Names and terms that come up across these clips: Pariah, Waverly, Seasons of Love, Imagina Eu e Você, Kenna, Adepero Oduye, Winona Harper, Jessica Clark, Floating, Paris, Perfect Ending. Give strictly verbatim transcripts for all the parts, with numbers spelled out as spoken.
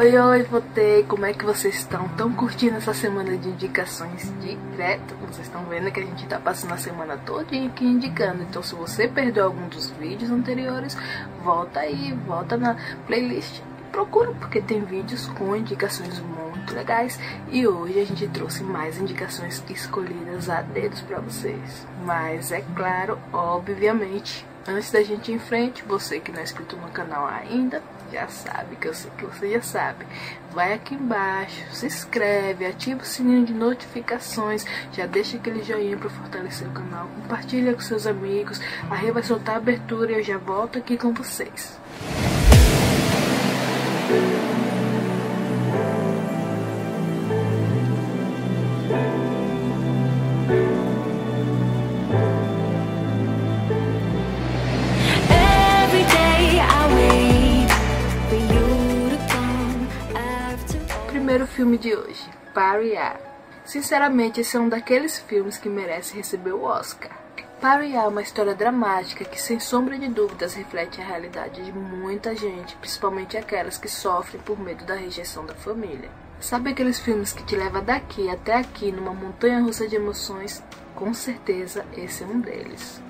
Oi, oi, voltei! Como é que vocês estão? Estão curtindo essa semana de indicações direto? Vocês estão vendo que a gente tá passando a semana todinha aqui indicando. Então se você perdeu algum dos vídeos anteriores, volta aí, volta na playlist e procura, porque tem vídeos com indicações muito legais. E hoje a gente trouxe mais indicações escolhidas a dedos pra vocês. Mas é claro, obviamente, antes da gente ir em frente, você que não é inscrito no canal ainda, já sabe, que eu sei que você já sabe. Vai aqui embaixo, se inscreve, ativa o sininho de notificações, já deixa aquele joinha para fortalecer o canal, compartilha com seus amigos, a Rê vai soltar a abertura e eu já volto aqui com vocês. Filme de hoje, Pariah. Sinceramente, esse é um daqueles filmes que merece receber o Oscar. Pariah é uma história dramática que, sem sombra de dúvidas, reflete a realidade de muita gente, principalmente aquelas que sofrem por medo da rejeição da família. Sabe aqueles filmes que te levam daqui até aqui numa montanha russa de emoções? Com certeza, esse é um deles.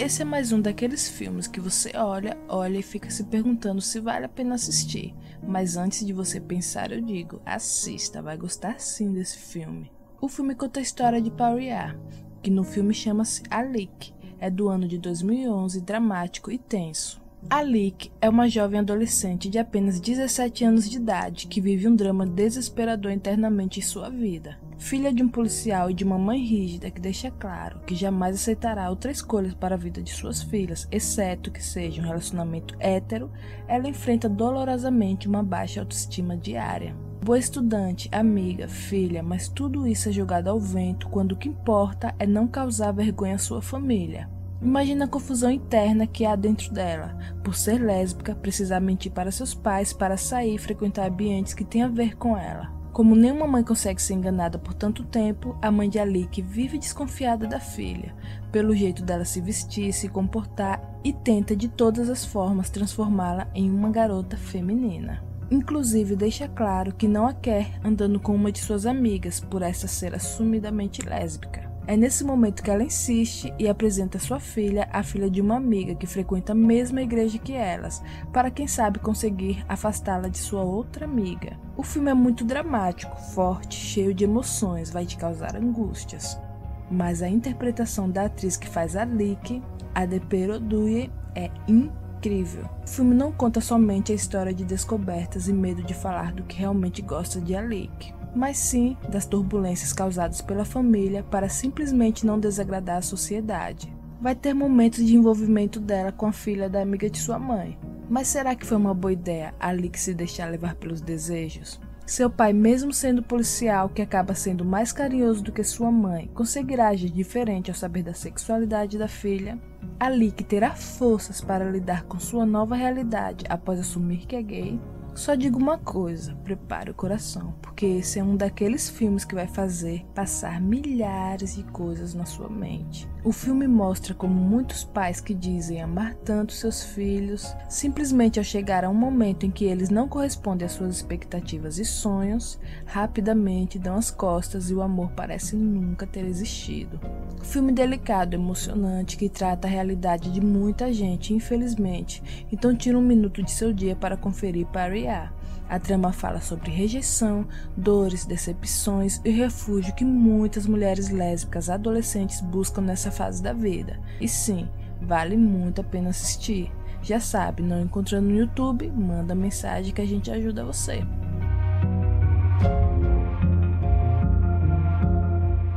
Esse é mais um daqueles filmes que você olha, olha e fica se perguntando se vale a pena assistir. Mas antes de você pensar, eu digo, assista, vai gostar sim desse filme. O filme conta a história de Pariah, que no filme chama-se Alik. É do ano de dois mil e onze, dramático e tenso. Alik é uma jovem adolescente de apenas dezessete anos de idade que vive um drama desesperador internamente em sua vida. Filha de um policial e de uma mãe rígida que deixa claro que jamais aceitará outras escolhas para a vida de suas filhas, exceto que seja um relacionamento hétero, ela enfrenta dolorosamente uma baixa autoestima diária. Boa estudante, amiga, filha, mas tudo isso é jogado ao vento quando o que importa é não causar vergonha à sua família. Imagina a confusão interna que há dentro dela, por ser lésbica, precisar mentir para seus pais para sair e frequentar ambientes que têm a ver com ela. Como nenhuma mãe consegue ser enganada por tanto tempo, a mãe de Alik vive desconfiada da filha, pelo jeito dela se vestir, se comportar e tenta de todas as formas transformá-la em uma garota feminina. Inclusive deixa claro que não a quer andando com uma de suas amigas por essa ser assumidamente lésbica. É nesse momento que ela insiste e apresenta sua filha à filha de uma amiga que frequenta a mesma igreja que elas, para quem sabe conseguir afastá-la de sua outra amiga. O filme é muito dramático, forte, cheio de emoções, vai te causar angústias. Mas a interpretação da atriz que faz Alik, Adepero Oduye, é incrível. O filme não conta somente a história de descobertas e medo de falar do que realmente gosta de Alik, mas sim das turbulências causadas pela família para simplesmente não desagradar a sociedade. Vai ter momentos de envolvimento dela com a filha da amiga de sua mãe. Mas será que foi uma boa ideia Alik se deixar levar pelos desejos? Seu pai, mesmo sendo policial, que acaba sendo mais carinhoso do que sua mãe, conseguirá agir diferente ao saber da sexualidade da filha? Alik terá forças para lidar com sua nova realidade após assumir que é gay? Só digo uma coisa, prepare o coração, porque esse é um daqueles filmes que vai fazer passar milhares de coisas na sua mente. O filme mostra como muitos pais que dizem amar tanto seus filhos, simplesmente ao chegar a um momento em que eles não correspondem às suas expectativas e sonhos, rapidamente dão as costas e o amor parece nunca ter existido. Um filme delicado, emocionante, que trata a realidade de muita gente, infelizmente, então tira um minuto de seu dia para conferir Pariah. A trama fala sobre rejeição, dores, decepções e refúgio que muitas mulheres lésbicas adolescentes buscam nessa fase da vida. E sim, vale muito a pena assistir. Já sabe, não encontrando no YouTube, manda mensagem que a gente ajuda você.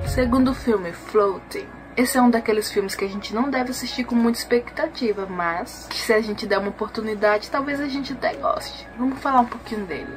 Segundo filme, Floating. Esse é um daqueles filmes que a gente não deve assistir com muita expectativa, mas que se a gente der uma oportunidade, talvez a gente até goste. Vamos falar um pouquinho dele.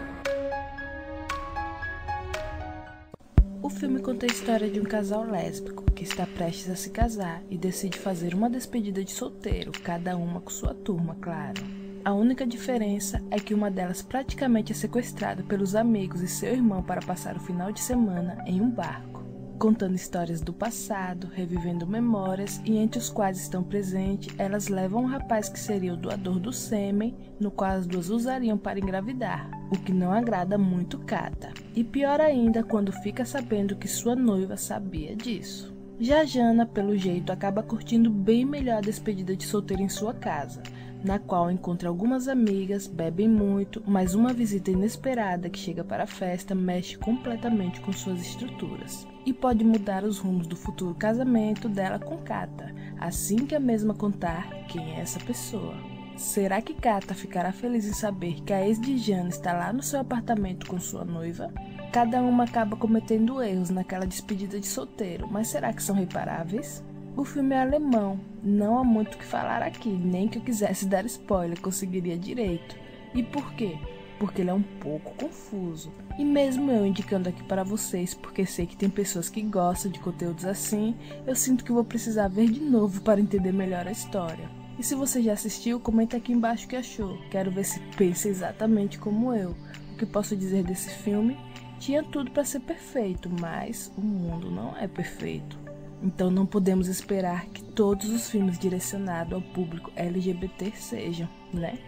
O filme conta a história de um casal lésbico que está prestes a se casar e decide fazer uma despedida de solteiro, cada uma com sua turma, claro. A única diferença é que uma delas praticamente é sequestrada pelos amigos e seu irmão para passar o final de semana em um barco. contando histórias do passado, revivendo memórias, e entre os quais estão presentes, elas levam um rapaz que seria o doador do sêmen, no qual as duas usariam para engravidar, o que não agrada muito Kata, e pior ainda quando fica sabendo que sua noiva sabia disso. Já Jana, pelo jeito, acaba curtindo bem melhor a despedida de solteiro em sua casa, na qual encontra algumas amigas, bebem muito, mas uma visita inesperada que chega para a festa mexe completamente com suas estruturas e pode mudar os rumos do futuro casamento dela com Kata, assim que a mesma contar quem é essa pessoa. Será que Kata ficará feliz em saber que a ex de Jana está lá no seu apartamento com sua noiva? Cada uma acaba cometendo erros naquela despedida de solteiro, mas será que são reparáveis? O filme é alemão, não há muito o que falar aqui, nem que eu quisesse dar spoiler, conseguiria direito. E por quê? Porque ele é um pouco confuso. E mesmo eu indicando aqui para vocês, porque sei que tem pessoas que gostam de conteúdos assim, eu sinto que vou precisar ver de novo para entender melhor a história. E se você já assistiu, comenta aqui embaixo o que achou, quero ver se pensa exatamente como eu. O que posso dizer desse filme? Tinha tudo para ser perfeito, mas o mundo não é perfeito. Então não podemos esperar que todos os filmes direcionados ao público L G B T sejam, né?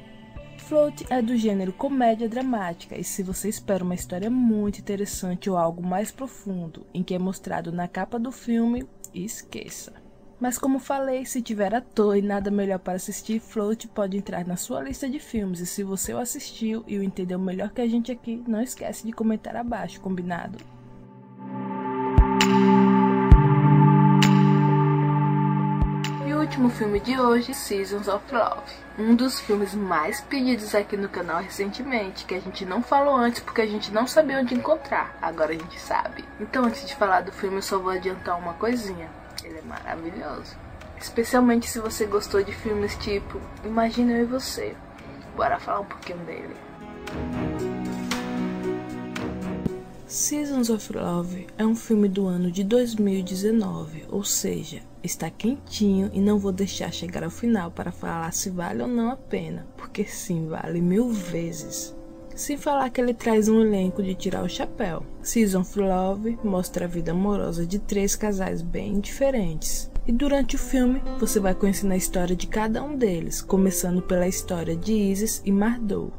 Float é do gênero comédia dramática, e se você espera uma história muito interessante ou algo mais profundo, em que é mostrado na capa do filme, esqueça. Mas como falei, se tiver à toa e nada melhor para assistir, Float pode entrar na sua lista de filmes, e se você o assistiu e o entendeu melhor que a gente aqui, não esquece de comentar abaixo, combinado? O último filme de hoje, Seasons of Love, um dos filmes mais pedidos aqui no canal recentemente, que a gente não falou antes porque a gente não sabia onde encontrar, agora a gente sabe. Então antes de falar do filme eu só vou adiantar uma coisinha, ele é maravilhoso. Especialmente se você gostou de filmes tipo Imagina Eu e Você, bora falar um pouquinho dele. Seasons of Love é um filme do ano de dois mil e dezenove, ou seja, está quentinho e não vou deixar chegar ao final para falar se vale ou não a pena, porque sim, vale mil vezes. Sem falar que ele traz um elenco de tirar o chapéu. Seasons of Love mostra a vida amorosa de três casais bem diferentes. E durante o filme, você vai conhecendo a história de cada um deles, começando pela história de Isis e Mardou.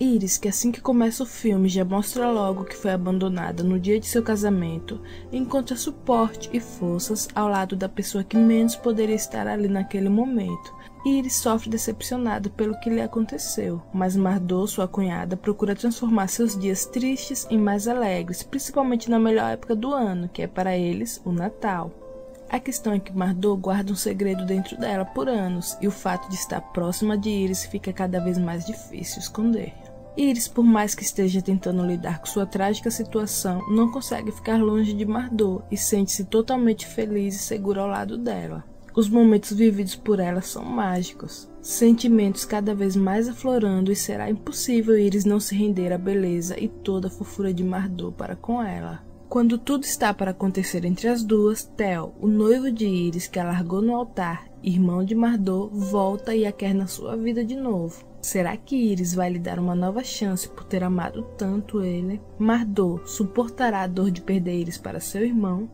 Iris, que assim que começa o filme já mostra logo que foi abandonada no dia de seu casamento, encontra suporte e forças ao lado da pessoa que menos poderia estar ali naquele momento. Iris sofre decepcionada pelo que lhe aconteceu, mas Mardou, sua cunhada, procura transformar seus dias tristes em mais alegres, principalmente na melhor época do ano, que é para eles o Natal. A questão é que Mardou guarda um segredo dentro dela por anos, e o fato de estar próxima de Iris fica cada vez mais difícil esconder. Iris, por mais que esteja tentando lidar com sua trágica situação, não consegue ficar longe de Mardou e sente-se totalmente feliz e segura ao lado dela. Os momentos vividos por ela são mágicos, sentimentos cada vez mais aflorando, e será impossível Iris não se render à beleza e toda a fofura de Mardou para com ela. Quando tudo está para acontecer entre as duas, Theo, o noivo de Iris que a largou no altar, irmão de Mardou, volta e a quer na sua vida de novo. Será que Iris vai lhe dar uma nova chance por ter amado tanto ele? Mardou suportará a dor de perder Iris para seu irmão?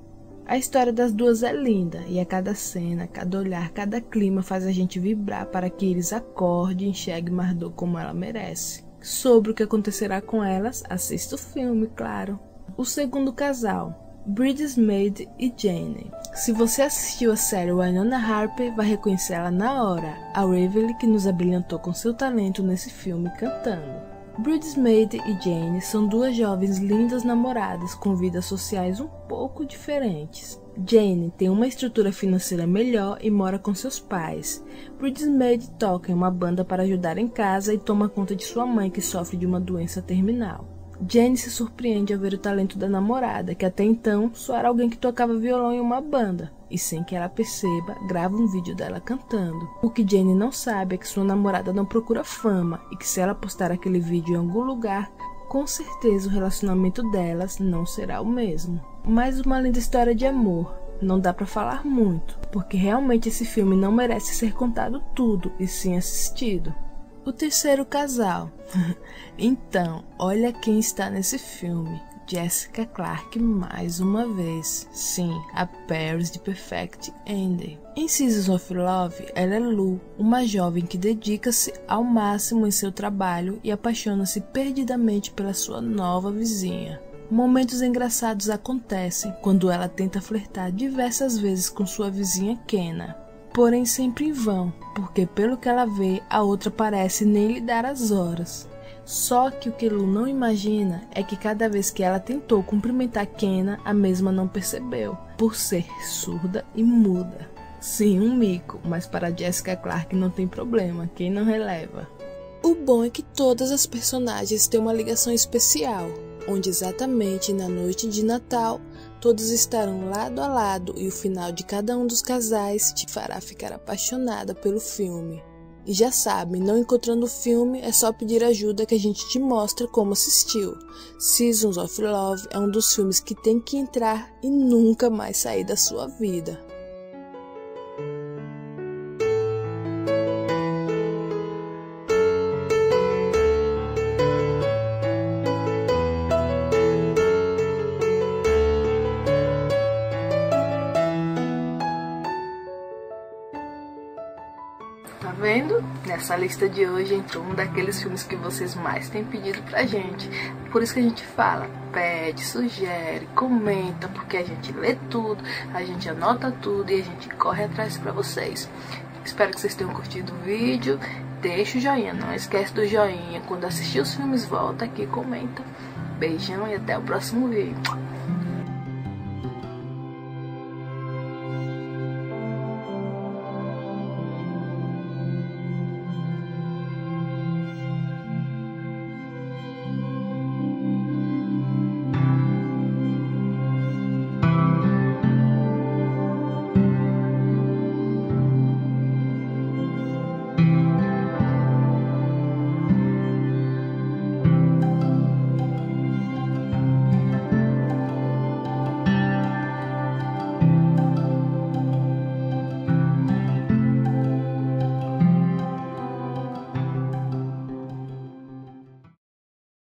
A história das duas é linda, e a cada cena, cada olhar, cada clima faz a gente vibrar para que Iris acorde e enxergue Mardou como ela merece. Sobre o que acontecerá com elas, assista o filme, claro. O segundo casal, Bridesmaid e Jane. Se você assistiu a série Winona Harper, vai reconhecê-la na hora, a Waverly que nos abrilhantou com seu talento nesse filme cantando. Bridesmaid e Jane são duas jovens lindas namoradas com vidas sociais um pouco diferentes. Jane tem uma estrutura financeira melhor e mora com seus pais. Bridesmaid toca em uma banda para ajudar em casa e toma conta de sua mãe que sofre de uma doença terminal. Jane se surpreende ao ver o talento da namorada, que até então só era alguém que tocava violão em uma banda, e sem que ela perceba, grava um vídeo dela cantando. O que Jane não sabe é que sua namorada não procura fama, e que se ela postar aquele vídeo em algum lugar, com certeza o relacionamento delas não será o mesmo. Mais uma linda história de amor. Não dá pra falar muito, porque realmente esse filme não merece ser contado tudo, e sim assistido. O terceiro casal. Então, olha quem está nesse filme. Jessica Clark mais uma vez, sim, a Paris de Perfect Ending. Em Seasons of Love, ela é Lu, uma jovem que dedica-se ao máximo em seu trabalho e apaixona-se perdidamente pela sua nova vizinha. Momentos engraçados acontecem quando ela tenta flertar diversas vezes com sua vizinha Kenna, porém sempre em vão, porque pelo que ela vê, a outra parece nem lhe dar as horas. Só que o que Lu não imagina é que cada vez que ela tentou cumprimentar Kenna, a mesma não percebeu, por ser surda e muda. Sim, um mico, mas para Jessica Clark não tem problema, quem não releva. O bom é que todas as personagens têm uma ligação especial, onde exatamente na noite de Natal, todos estarão lado a lado e o final de cada um dos casais te fará ficar apaixonada pelo filme. E já sabe, não encontrando o filme, é só pedir ajuda que a gente te mostra como assistiu. Seasons of Love é um dos filmes que tem que entrar e nunca mais sair da sua vida. Tá vendo? Nessa lista de hoje entrou um daqueles filmes que vocês mais têm pedido pra gente. Por isso que a gente fala, pede, sugere, comenta, porque a gente lê tudo, a gente anota tudo e a gente corre atrás pra vocês. Espero que vocês tenham curtido o vídeo. Deixa o joinha, não esquece do joinha. Quando assistir os filmes, volta aqui e comenta. Beijão e até o próximo vídeo.